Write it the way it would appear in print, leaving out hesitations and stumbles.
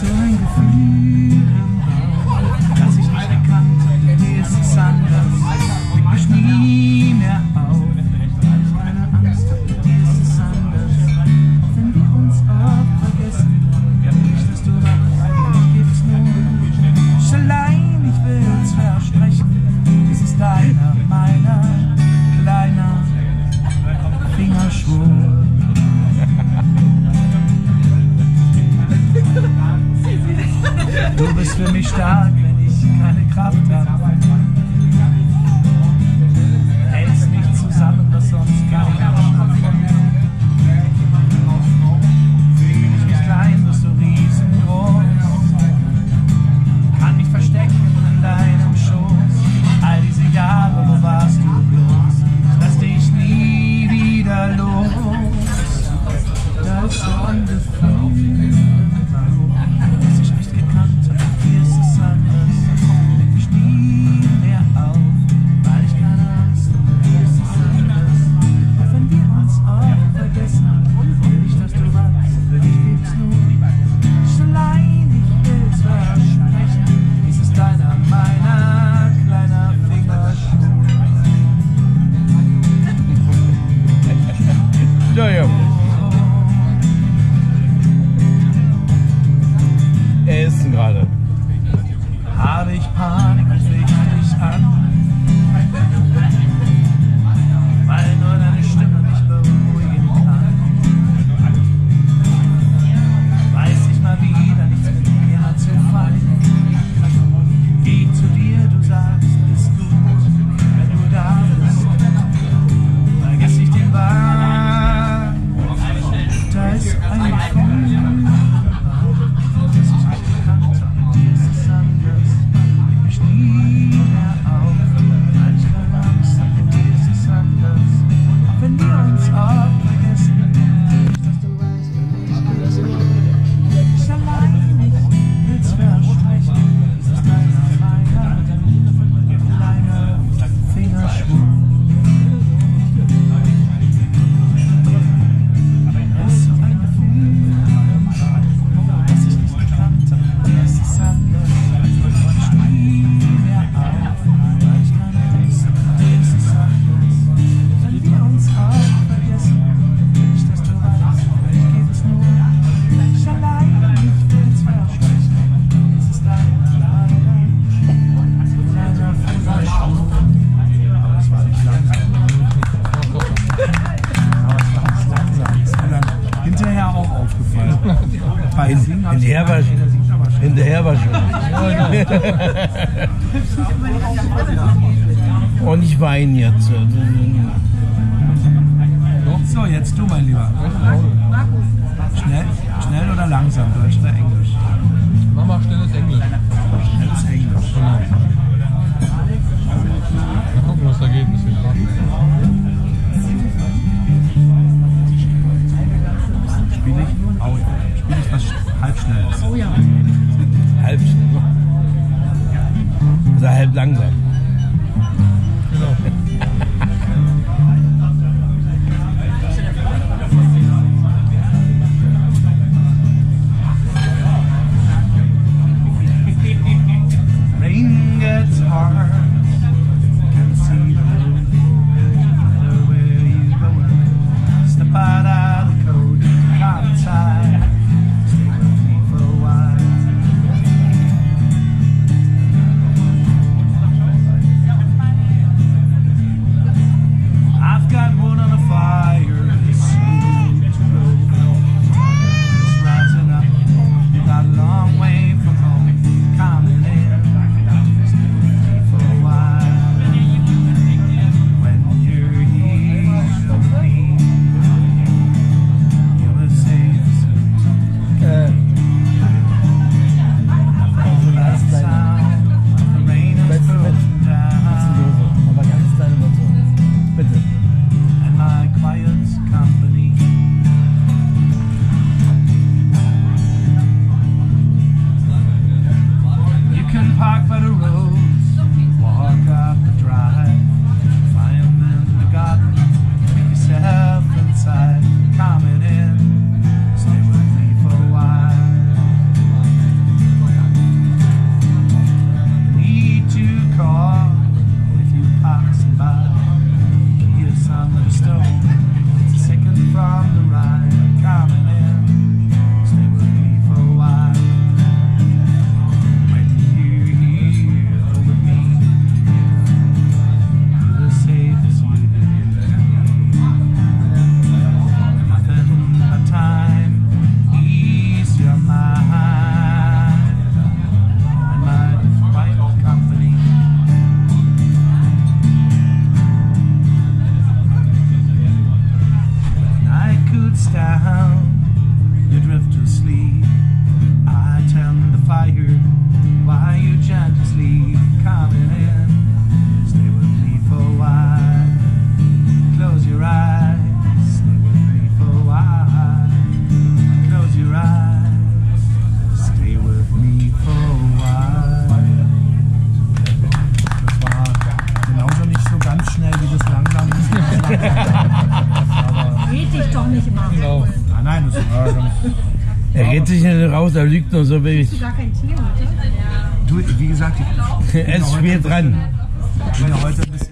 so ein Gefühl im Bauch, das ich nicht erkannte, mir ist es anders, wiegt mich nie mehr auf. Meine Angst, mir ist es anders, wenn wir uns oft vergessen, nicht, dass du wach, ich gib's nur, ich allein, ich will's versprechen, dies ist deiner, meiner, kleiner Fingerschwung. Du bist für mich stark, wenn ich keine Kraft habe. Hältst mich zusammen, was sonst gar nicht schafft. Fühl ich mich klein, bist du riesengroß. Kann mich verstecken in deinem Schoß. All diese Jahre, wo warst du bloß? Lass dich nie wieder los. Das ist so ein Gefühl. Er ist gerade. Habe ich Panik und flieg dich an, weil nur deine Stimme mich beruhigen kann. Weiß ich mal wieder nichts mit mir anzufangen. Geh zu dir, du sagst, ist gut, wenn du da bist. Vergiss ich den Wagen. Da ist ein Gefühl, das ich nicht kannte, dir ist es anders, leg mich nie mehr auf, weil ich keine Angst habe, dir ist es anders, auch wenn wir uns oft vergessen, dass du weißt, ich allein nicht will's versprechen, das ist deiner, meiner, kleine Fingerschwung. Hinterher war schon. Und ich weine jetzt. So, jetzt du, mein Lieber. Schnell, schnell oder langsam? Deutsch oder Englisch? Mach mal schnelles Englisch. Schnelles Englisch. Mal gucken, was da geht. Spiele ich? Au, spiele ich was halbschnelles? Oh ja. Halb schnell. Oder halb langsam. Genau. Rain gets hard. Can see the matter where you going. Step out of the cold outside. Er rennt sich nicht raus, er lügt nur so wenig. Hast du gar kein Tier, oder? Du, wie gesagt, ich bin es ist schwer dran. Ich bin heute ein bisschen